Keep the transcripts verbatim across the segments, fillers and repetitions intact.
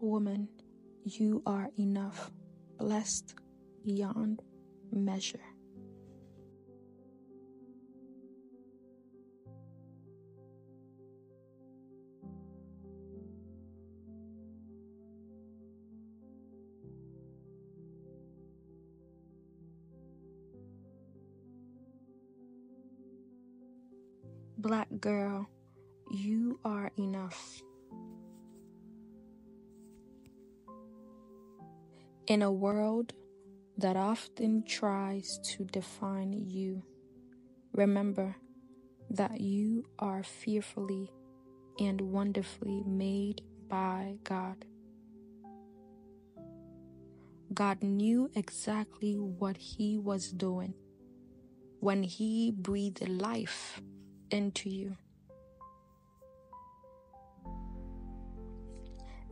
Woman, you are enough, blessed beyond measure. Black girl, you are enough. In a world that often tries to define you, remember that you are fearfully and wonderfully made by God. God knew exactly what He was doing when He breathed life into you.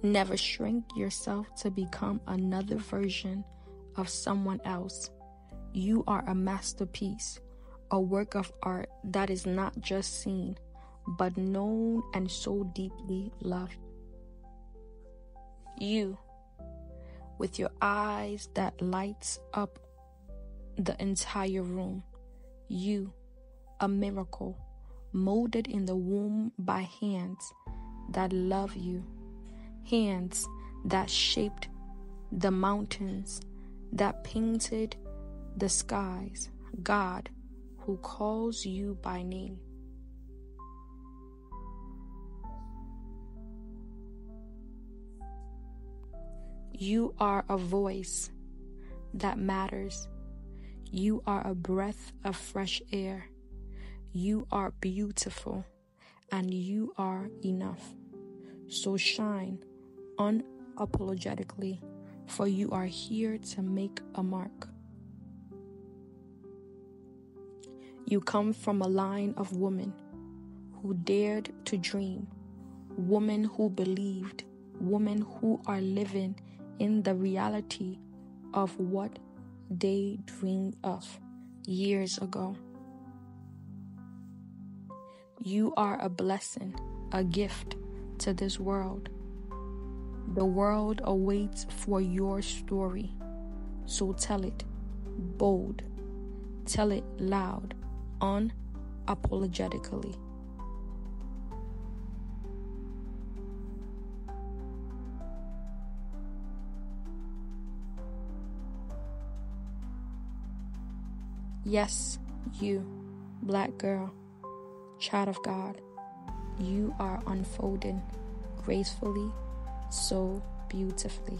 Never shrink yourself to become another version of someone else. You are a masterpiece, a work of art that is not just seen, but known and so deeply loved. You, with your eyes that lights up the entire room. You, a miracle, molded in the womb by hands that love you. Hands that shaped the mountains, that painted the skies. God, who calls you by name. You are a voice that matters. You are a breath of fresh air. You are beautiful, and you are enough. So shine unapologetically, for you are here to make a mark. You come from a line of women who dared to dream, women who believed, women who are living in the reality of what they dreamed of years ago. You are a blessing, a gift to this world. The world awaits for your story, so tell it bold, tell it loud, unapologetically. Yes, you, black girl, child of God, you are unfolding gracefully, so beautifully.